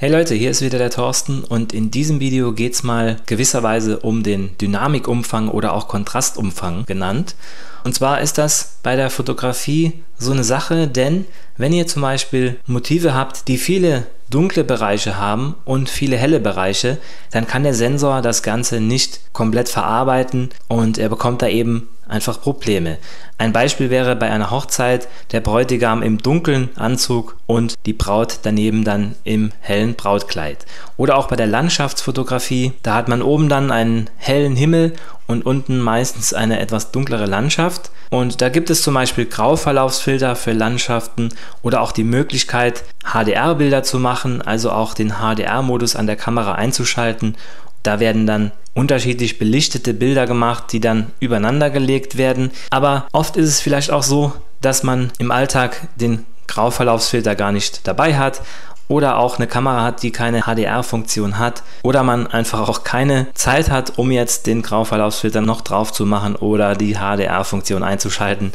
Hey Leute, hier ist wieder der Thorsten und in diesem Video geht es mal gewisserweise um den Dynamikumfang oder auch Kontrastumfang genannt. Und zwar ist das bei der Fotografie so eine Sache, denn wenn ihr zum Beispiel Motive habt, die viele dunkle Bereiche haben und viele helle Bereiche, dann kann der Sensor das Ganze nicht komplett verarbeiten und er bekommt da eben einfach Probleme. Ein Beispiel wäre bei einer Hochzeit der Bräutigam im dunklen Anzug und die Braut daneben dann im hellen Brautkleid. Oder auch bei der Landschaftsfotografie, da hat man oben dann einen hellen Himmel und unten meistens eine etwas dunklere Landschaft. Und da gibt es zum Beispiel Grauverlaufsfilter für Landschaften oder auch die Möglichkeit, HDR-Bilder zu machen, also auch den HDR-Modus an der Kamera einzuschalten. Da werden dann unterschiedlich belichtete Bilder gemacht, die dann übereinander gelegt werden. Aber oft ist es vielleicht auch so, dass man im Alltag den Grauverlaufsfilter gar nicht dabei hat oder auch eine Kamera hat, die keine HDR-Funktion hat oder man einfach auch keine Zeit hat, um jetzt den Grauverlaufsfilter noch drauf zu machen oder die HDR-Funktion einzuschalten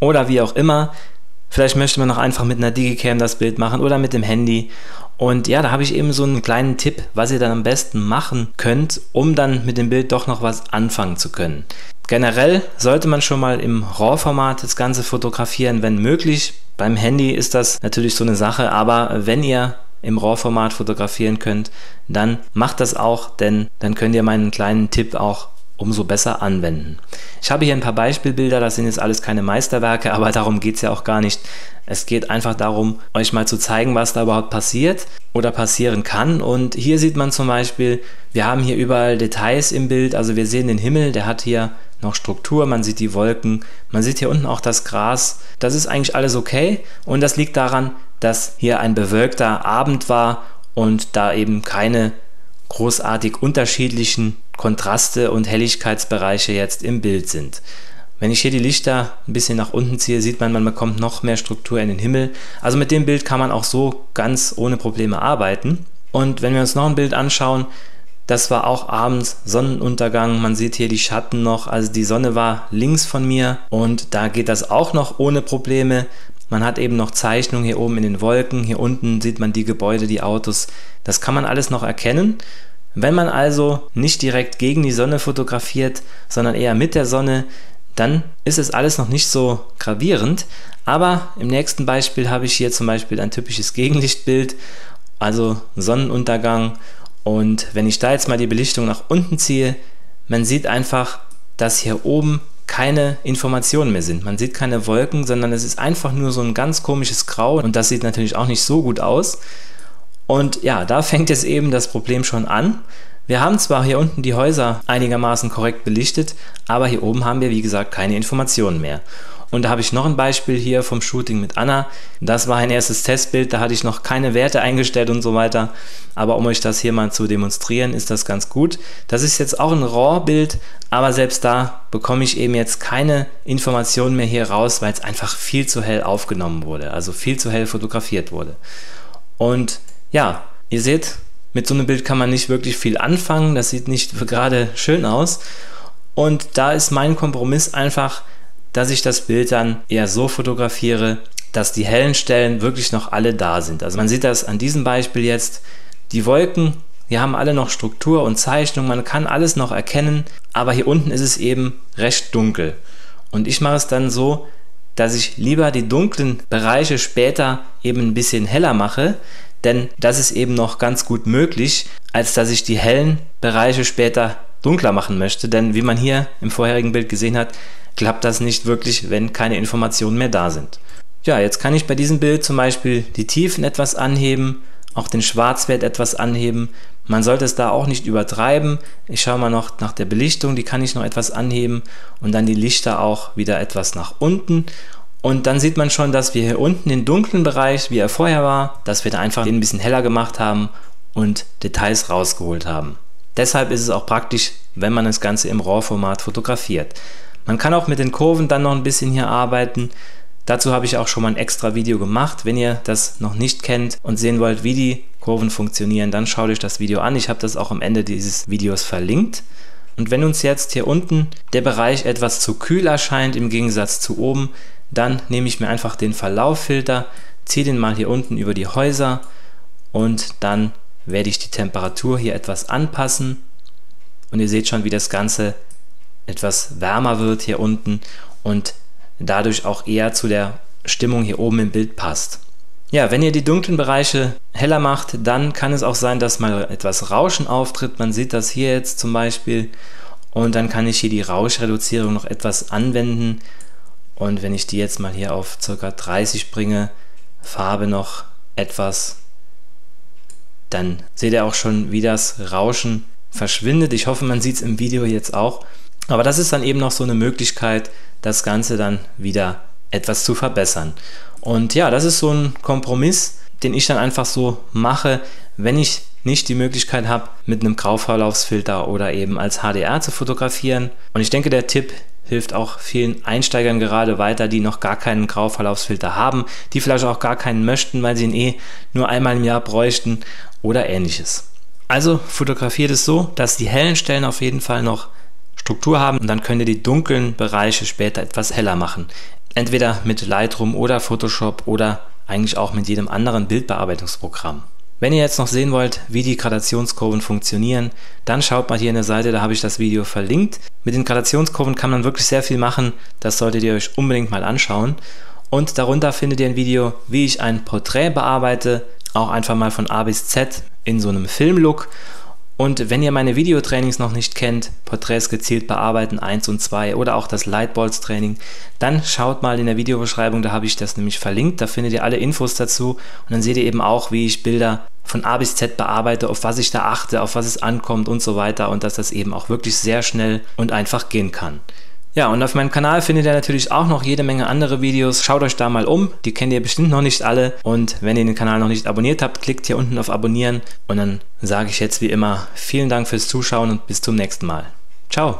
oder wie auch immer. Vielleicht möchte man auch einfach mit einer Digicam das Bild machen oder mit dem Handy. Und ja, da habe ich eben so einen kleinen Tipp, was ihr dann am besten machen könnt, um dann mit dem Bild doch noch was anfangen zu können. Generell sollte man schon mal im RAW-Format das Ganze fotografieren, wenn möglich. Beim Handy ist das natürlich so eine Sache, aber wenn ihr im RAW-Format fotografieren könnt, dann macht das auch, denn dann könnt ihr meinen kleinen Tipp auch umso besser anwenden. Ich habe hier ein paar Beispielbilder, das sind jetzt alles keine Meisterwerke, aber darum geht es ja auch gar nicht. Es geht einfach darum, euch mal zu zeigen, was da überhaupt passiert oder passieren kann. Und hier sieht man zum Beispiel, wir haben hier überall Details im Bild, also wir sehen den Himmel, der hat hier noch Struktur, man sieht die Wolken, man sieht hier unten auch das Gras. Das ist eigentlich alles okay und das liegt daran, dass hier ein bewölkter Abend war und da eben keine großartig unterschiedlichen Kontraste und Helligkeitsbereiche jetzt im Bild sind. Wenn ich hier die Lichter ein bisschen nach unten ziehe, sieht man, man bekommt noch mehr Struktur in den Himmel. Also mit dem Bild kann man auch so ganz ohne Probleme arbeiten. Und wenn wir uns noch ein Bild anschauen, das war auch abends Sonnenuntergang. Man sieht hier die Schatten noch, also die Sonne war links von mir und da geht das auch noch ohne Probleme. Man hat eben noch Zeichnungen hier oben in den Wolken, hier unten sieht man die Gebäude, die Autos. Das kann man alles noch erkennen. Wenn man also nicht direkt gegen die Sonne fotografiert, sondern eher mit der Sonne, dann ist es alles noch nicht so gravierend. Aber im nächsten Beispiel habe ich hier zum Beispiel ein typisches Gegenlichtbild, also Sonnenuntergang. Und wenn ich da jetzt mal die Belichtung nach unten ziehe, man sieht einfach, dass hier oben keine Informationen mehr sind. Man sieht keine Wolken, sondern es ist einfach nur so ein ganz komisches Grau und das sieht natürlich auch nicht so gut aus. Und ja, da fängt jetzt eben das Problem schon an. Wir haben zwar hier unten die Häuser einigermaßen korrekt belichtet, aber hier oben haben wir, wie gesagt, keine Informationen mehr. Und da habe ich noch ein Beispiel hier vom Shooting mit Anna. Das war ein erstes Testbild, da hatte ich noch keine Werte eingestellt und so weiter. Aber um euch das hier mal zu demonstrieren, ist das ganz gut. Das ist jetzt auch ein RAW-Bild, aber selbst da bekomme ich eben jetzt keine Informationen mehr hier raus, weil es einfach viel zu hell aufgenommen wurde, also viel zu hell fotografiert wurde. Und ja, ihr seht, mit so einem Bild kann man nicht wirklich viel anfangen, das sieht nicht gerade schön aus. Und da ist mein Kompromiss einfach, dass ich das Bild dann eher so fotografiere, dass die hellen Stellen wirklich noch alle da sind. Also man sieht das an diesem Beispiel jetzt. Die Wolken, die haben alle noch Struktur und Zeichnung, man kann alles noch erkennen, aber hier unten ist es eben recht dunkel. Und ich mache es dann so, dass ich lieber die dunklen Bereiche später eben ein bisschen heller mache, denn das ist eben noch ganz gut möglich, als dass ich die hellen Bereiche später dunkler machen möchte. Denn wie man hier im vorherigen Bild gesehen hat, klappt das nicht wirklich, wenn keine Informationen mehr da sind. Ja, jetzt kann ich bei diesem Bild zum Beispiel die Tiefen etwas anheben, auch den Schwarzwert etwas anheben. Man sollte es da auch nicht übertreiben. Ich schaue mal noch nach der Belichtung, die kann ich noch etwas anheben und dann die Lichter auch wieder etwas nach unten. Und dann sieht man schon, dass wir hier unten den dunklen Bereich, wie er vorher war, dass wir da einfach den ein bisschen heller gemacht haben und Details rausgeholt haben. Deshalb ist es auch praktisch, wenn man das Ganze im RAW-Format fotografiert. Man kann auch mit den Kurven dann noch ein bisschen hier arbeiten. Dazu habe ich auch schon mal ein extra Video gemacht. Wenn ihr das noch nicht kennt und sehen wollt, wie die Kurven funktionieren, dann schaut euch das Video an. Ich habe das auch am Ende dieses Videos verlinkt. Und wenn uns jetzt hier unten der Bereich etwas zu kühl erscheint, im Gegensatz zu oben, dann nehme ich mir einfach den Verlauffilter, ziehe den mal hier unten über die Häuser und dann werde ich die Temperatur hier etwas anpassen und ihr seht schon, wie das Ganze etwas wärmer wird hier unten und dadurch auch eher zu der Stimmung hier oben im Bild passt. Ja, wenn ihr die dunklen Bereiche heller macht, dann kann es auch sein, dass mal etwas Rauschen auftritt. Man sieht das hier jetzt zum Beispiel und dann kann ich hier die Rauschreduzierung noch etwas anwenden und wenn ich die jetzt mal hier auf ca. 30 bringe, Farbe noch etwas, dann seht ihr auch schon, wie das Rauschen verschwindet. Ich hoffe, man sieht es im Video jetzt auch. Aber das ist dann eben noch so eine Möglichkeit, das Ganze dann wieder etwas zu verbessern. Und ja, das ist so ein Kompromiss, den ich dann einfach so mache, wenn ich nicht die Möglichkeit habe, mit einem Grauverlaufsfilter oder eben als HDR zu fotografieren. Und ich denke, der Tipp hilft auch vielen Einsteigern gerade weiter, die noch gar keinen Grauverlaufsfilter haben, die vielleicht auch gar keinen möchten, weil sie ihn eh nur einmal im Jahr bräuchten oder ähnliches. Also fotografiert es so, dass die hellen Stellen auf jeden Fall noch Struktur haben und dann könnt ihr die dunklen Bereiche später etwas heller machen. Entweder mit Lightroom oder Photoshop oder eigentlich auch mit jedem anderen Bildbearbeitungsprogramm. Wenn ihr jetzt noch sehen wollt, wie die Gradationskurven funktionieren, dann schaut mal hier an der Seite, da habe ich das Video verlinkt. Mit den Gradationskurven kann man wirklich sehr viel machen, das solltet ihr euch unbedingt mal anschauen. Und darunter findet ihr ein Video, wie ich ein Porträt bearbeite, auch einfach mal von A bis Z in so einem Filmlook. Und wenn ihr meine Videotrainings noch nicht kennt, Porträts gezielt bearbeiten 1 und 2 oder auch das Lightballs Training, dann schaut mal in der Videobeschreibung, da habe ich das nämlich verlinkt, da findet ihr alle Infos dazu und dann seht ihr eben auch, wie ich Bilder von A bis Z bearbeite, auf was ich da achte, auf was es ankommt und so weiter und dass das eben auch wirklich sehr schnell und einfach gehen kann. Ja, und auf meinem Kanal findet ihr natürlich auch noch jede Menge andere Videos. Schaut euch da mal um, die kennt ihr bestimmt noch nicht alle. Und wenn ihr den Kanal noch nicht abonniert habt, klickt hier unten auf Abonnieren. Und dann sage ich jetzt wie immer vielen Dank fürs Zuschauen und bis zum nächsten Mal. Ciao!